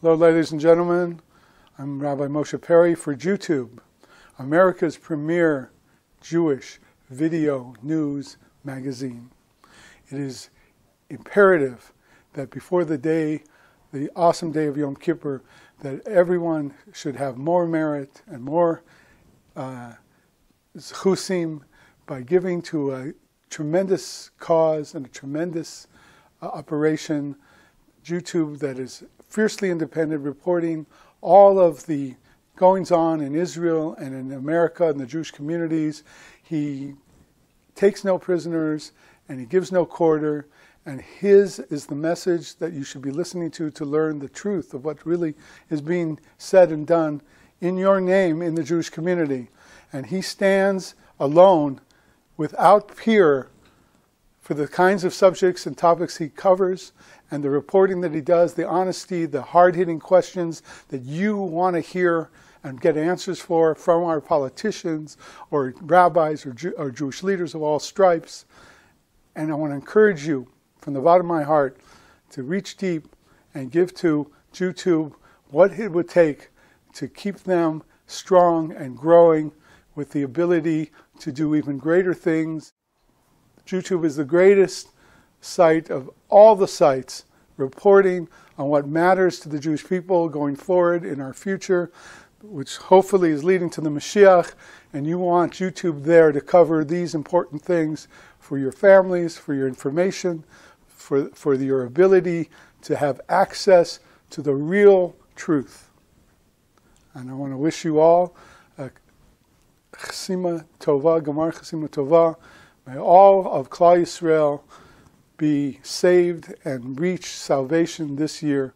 Hello, ladies and gentlemen. I'm Rabbi Moshe Perry for JewTube, America's premier Jewish video news magazine. It is imperative that before the awesome day of Yom Kippur, that everyone should have more merit and more zchusim by giving to a tremendous cause and a tremendous operation, JewTube, that is fiercely independent, reporting all of the goings-on in Israel and in America and the Jewish communities. He takes no prisoners and he gives no quarter, and his is the message that you should be listening to learn the truth of what really is being said and done in your name in the Jewish community. And he stands alone without peer for the kinds of subjects and topics he covers, and the reporting that he does, the honesty, the hard-hitting questions that you want to hear and get answers for from our politicians or rabbis or Jewish leaders of all stripes. And I want to encourage you from the bottom of my heart to reach deep and give to JewTube what it would take to keep them strong and growing with the ability to do even greater things. JewTube is the greatest site of all the sites reporting on what matters to the Jewish people going forward in our future, which hopefully is leading to the Mashiach, and you want JewTube there to cover these important things for your families, for your information, for your ability to have access to the real truth. And I want to wish you all chasimah tova, gemar chasimah tova. May all of Klal Yisrael be saved and reach salvation this year.